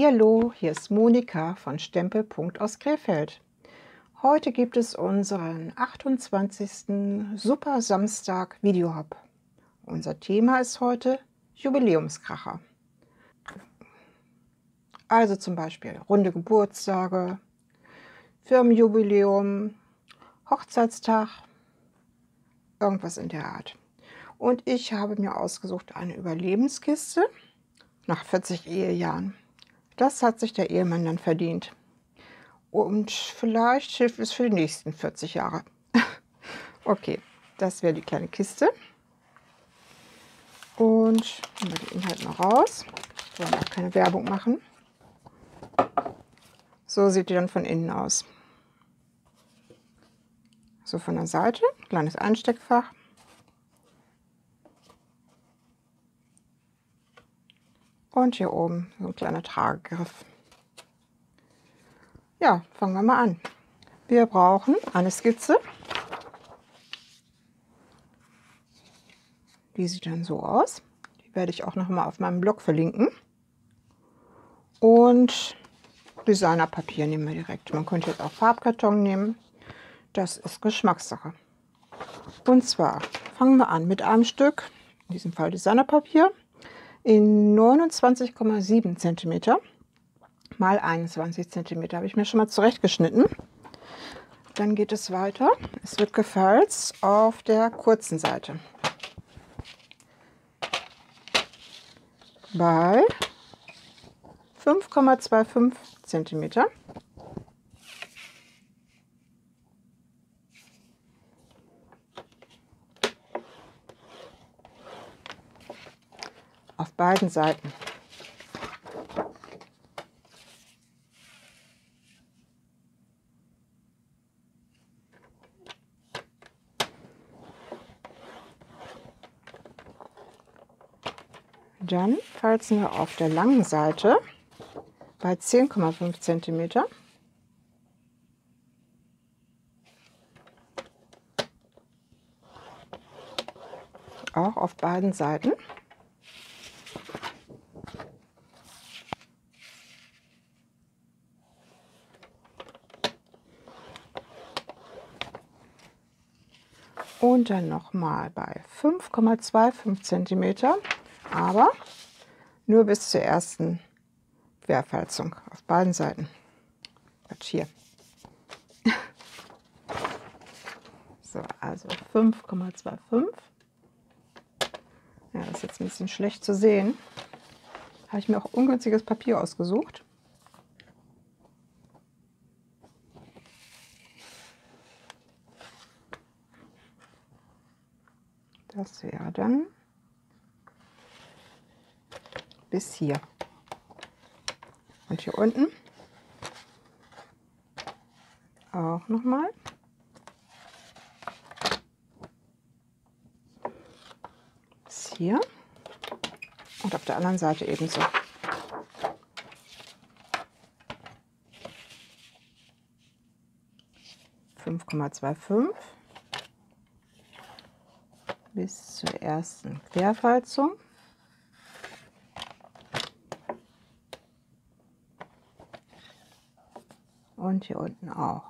Hallihallo, hier ist Monika von Stempelpunkt aus Krefeld. Heute gibt es unseren 28. Supersamstag-Video-Hop. Unser Thema ist heute Jubiläumskracher. Also zum Beispiel runde Geburtstage, Firmenjubiläum, Hochzeitstag, irgendwas in der Art. Und ich habe mir ausgesucht eine Überlebenskiste nach 40 Ehejahren. Das hat sich der Ehemann dann verdient. Und vielleicht hilft es für die nächsten 40 Jahre. Okay, das wäre die kleine Kiste. Und nehmen wir den Inhalt mal raus. Wir wollen auch keine Werbung machen. So sieht die dann von innen aus. So von der Seite, kleines Einsteckfach. Und hier oben so ein kleiner Tragegriff. Ja, fangen wir mal an. Wir brauchen eine Skizze. Die sieht dann so aus. Die werde ich auch noch mal auf meinem Blog verlinken. Und Designerpapier nehmen wir direkt. Man könnte jetzt auch Farbkarton nehmen. Das ist Geschmackssache. Und zwar fangen wir an mit einem Stück, in diesem Fall Designerpapier, in 29,7 cm mal 21 cm habe ich mir schon mal zurechtgeschnitten. Dann geht es weiter. Es wird gefalzt auf der kurzen Seite bei 5,25 cm. Auf beiden Seiten. Dann falzen wir auf der langen Seite bei 10,5 cm. Auch auf beiden Seiten. Und dann nochmal bei 5,25 cm, aber nur bis zur ersten Querfalzung auf beiden Seiten. Hier. So, also 5,25. Ja, das ist jetzt ein bisschen schlecht zu sehen. Habe ich mir auch ungünstiges Papier ausgesucht. Das wäre dann bis hier. Und hier unten auch nochmal. Bis hier. Und auf der anderen Seite ebenso. Bis zur ersten Querfalzung. Und hier unten auch.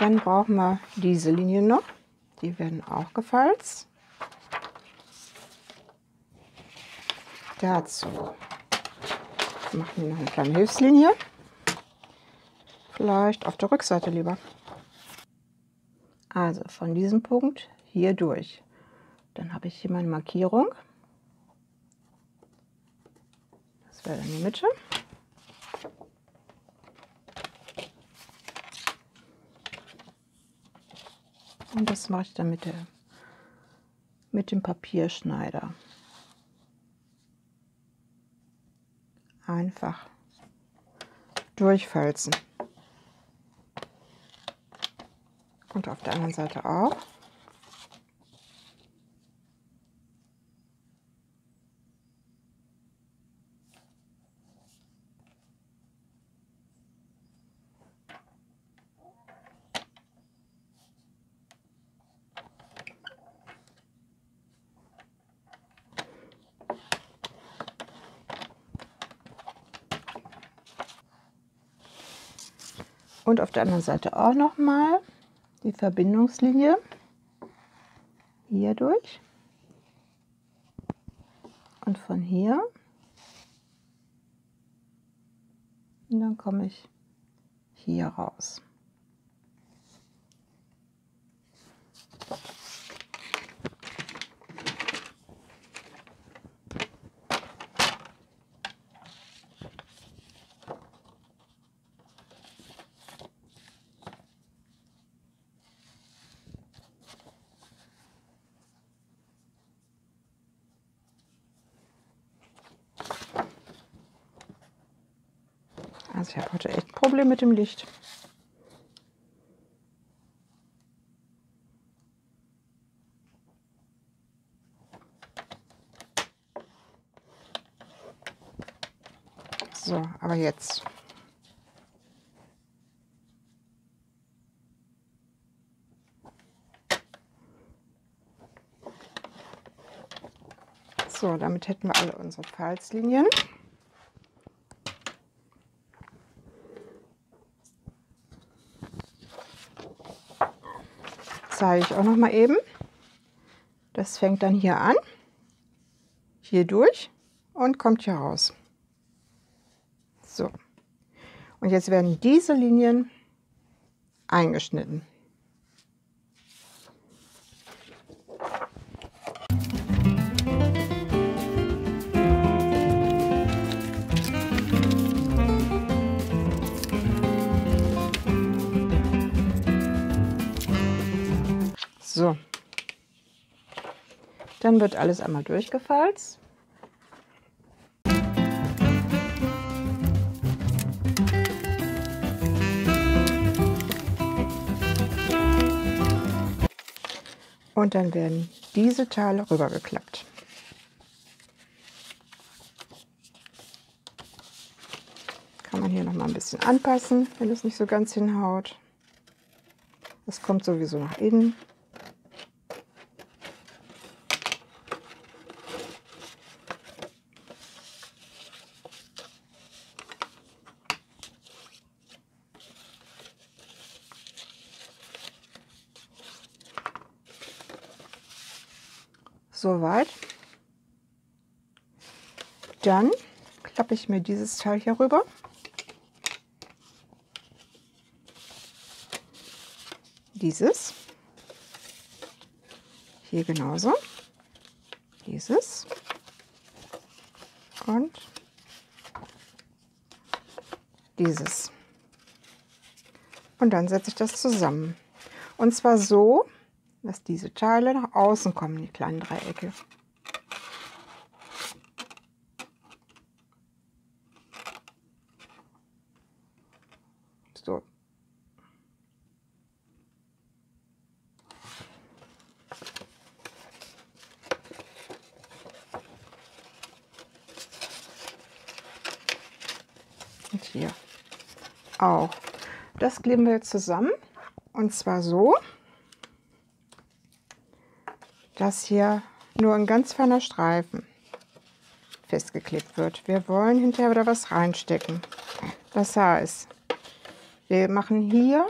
Dann brauchen wir diese Linien noch. Die werden auch gefalzt. Dazu machen wir noch eine kleine Hilfslinie. Vielleicht auf der Rückseite lieber. Also von diesem Punkt hier durch. Dann habe ich hier meine Markierung. Das wäre dann die Mitte. Und das mache ich dann mit dem Papierschneider. Einfach durchfalzen. Und auf der anderen Seite auch. Und auf der anderen Seite auch nochmal die Verbindungslinie hier durch und von hier. Und dann komme ich hier raus. Also ich habe heute echt ein Problem mit dem Licht. So, aber jetzt. So, damit hätten wir alle unsere Falzlinien. Zeige ich auch noch mal eben. Das fängt dann hier an, hier durch und kommt hier raus. So, und jetzt werden diese Linien eingeschnitten. So, dann wird alles einmal durchgefalzt. Und dann werden diese Teile rübergeklappt. Kann man hier noch mal ein bisschen anpassen, wenn es nicht so ganz hinhaut. Das kommt sowieso nach innen. Soweit. Dann klappe ich mir dieses Teil hier rüber. Dieses. Hier genauso. Dieses. Und dieses. Und dann setze ich das zusammen. Und zwar so, dass diese Teile nach außen kommen, die kleinen Dreiecke. So. Und hier auch. Das kleben wir jetzt zusammen. Und zwar so, dass hier nur ein ganz feiner Streifen festgeklebt wird. Wir wollen hinterher wieder was reinstecken. Das heißt, wir machen hier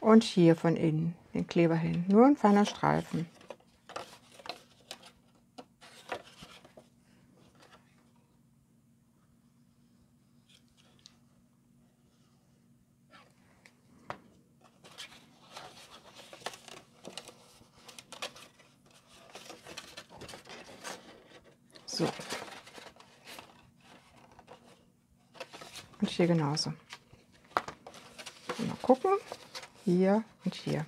und hier von innen den Kleber hin. Nur ein feiner Streifen. So. Und hier genauso. Mal gucken. Hier und hier.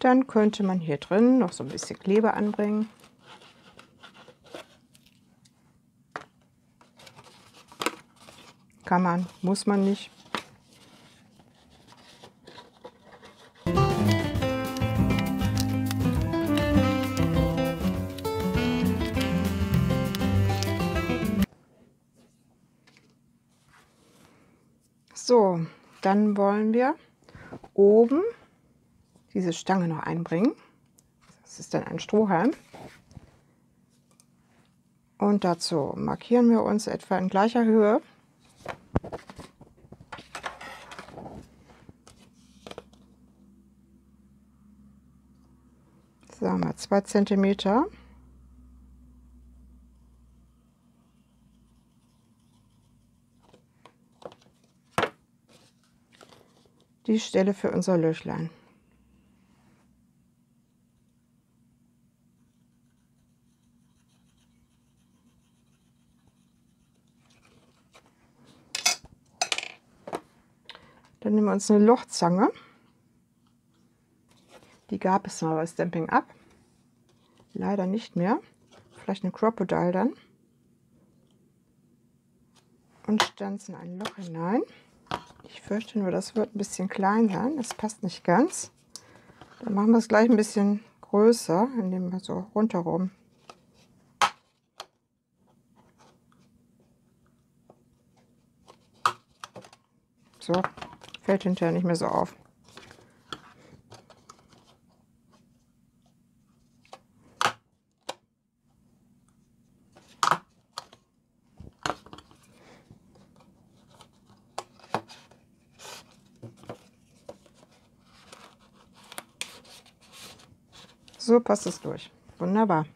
Dann könnte man hier drin noch so ein bisschen Kleber anbringen. Kann man, muss man nicht. So, dann wollen wir oben diese Stange noch einbringen. Das ist dann ein Strohhalm. Und dazu markieren wir uns etwa in gleicher Höhe. Sagen wir 2 cm. Die Stelle für unser Löchlein. Dann nehmen wir uns eine Lochzange. Die gab es mal bei Stampin' Up!. Leider nicht mehr. Vielleicht eine Cropodile dann. Und stanzen ein Loch hinein. Ich fürchte nur, das wird ein bisschen klein sein. Das passt nicht ganz. Dann machen wir es gleich ein bisschen größer, indem wir so rundherum. So, fällt hinterher nicht mehr so auf. So passt es durch. Wunderbar.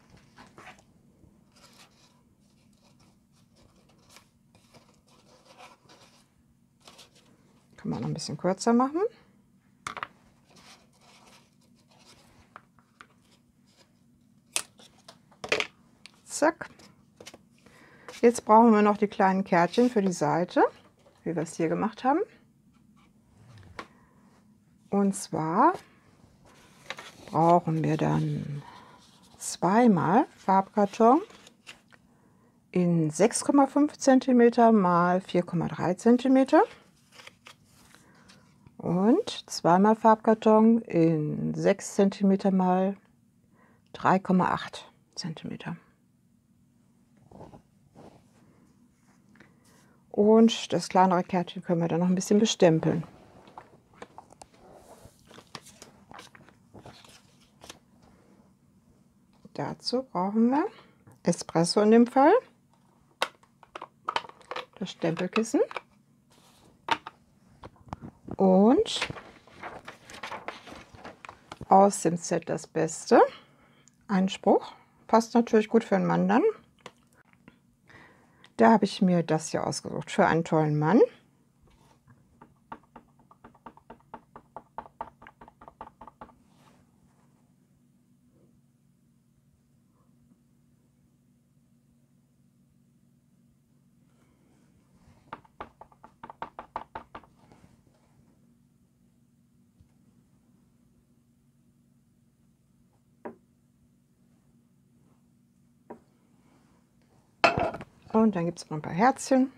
Kann man noch ein bisschen kürzer machen. Zack. Jetzt brauchen wir noch die kleinen Kärtchen für die Seite, wie wir es hier gemacht haben. Und zwar brauchen wir dann 2 mal Farbkarton in 6,5 cm mal 4,3 cm und 2 mal Farbkarton in 6 cm mal 3,8 cm. Und das kleinere Kärtchen können wir dann noch ein bisschen bestempeln. Dazu brauchen wir Espresso in dem Fall, das Stempelkissen und aus dem Set das Beste, ein Spruch, passt natürlich gut für einen Mann dann. Da habe ich mir das hier ausgesucht, für einen tollen Mann. Und dann gibt es noch ein paar Herzchen.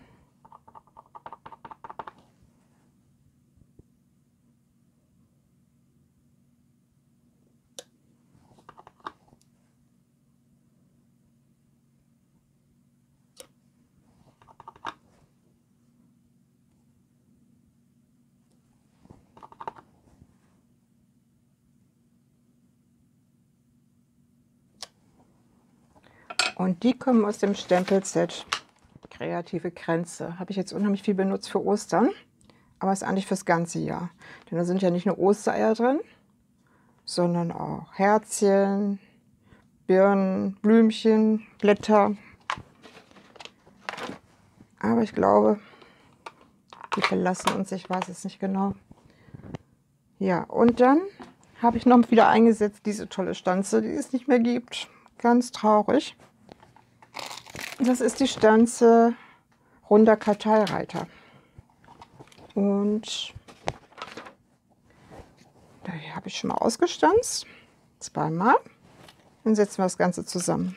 Und die kommen aus dem Stempelset Kreative Kränze. Habe ich jetzt unheimlich viel benutzt für Ostern, aber ist eigentlich fürs ganze Jahr. Denn da sind ja nicht nur Ostereier drin, sondern auch Herzchen, Birnen, Blümchen, Blätter. Aber ich glaube, die verlassen uns, ich weiß es nicht genau. Ja, und dann habe ich noch wieder eingesetzt diese tolle Stanze, die es nicht mehr gibt. Ganz traurig. Das ist die Stanze runder Karteireiter. Und da habe ich schon mal ausgestanzt. 2 mal. Dann setzen wir das Ganze zusammen.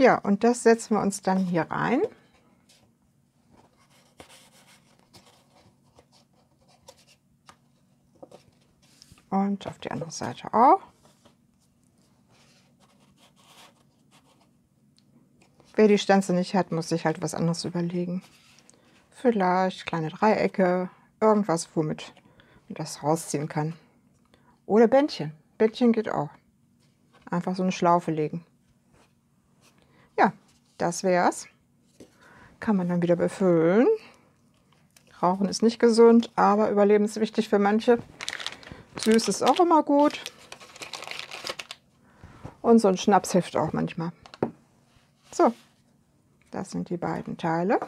Ja, und das setzen wir uns dann hier rein. Und auf die andere Seite auch. Wer die Stanze nicht hat, muss sich halt was anderes überlegen. Vielleicht kleine Dreiecke, irgendwas, womit man das rausziehen kann. Oder Bändchen. Bändchen geht auch. Einfach so eine Schlaufe legen. Ja, das wär's. Kann man dann wieder befüllen. Rauchen ist nicht gesund, aber überlebenswichtig für manche. Süß ist auch immer gut. Und so ein Schnaps hilft auch manchmal. So, das sind die beiden Teile.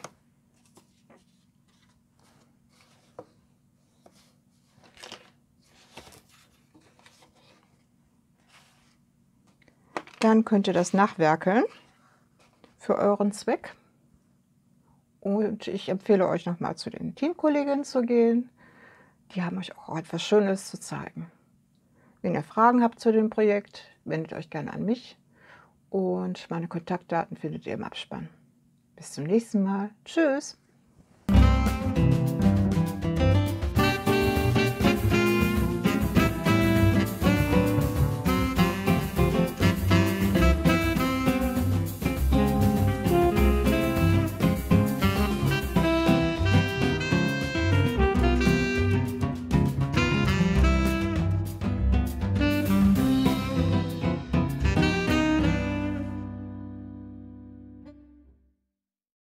Dann könnt ihr das nachwerkeln für euren Zweck. Und ich empfehle euch nochmal zu den Teamkolleginnen zu gehen. Die haben euch auch etwas Schönes zu zeigen. Wenn ihr Fragen habt zu dem Projekt, wendet euch gerne an mich. Und meine Kontaktdaten findet ihr im Abspann. Bis zum nächsten Mal. Tschüss!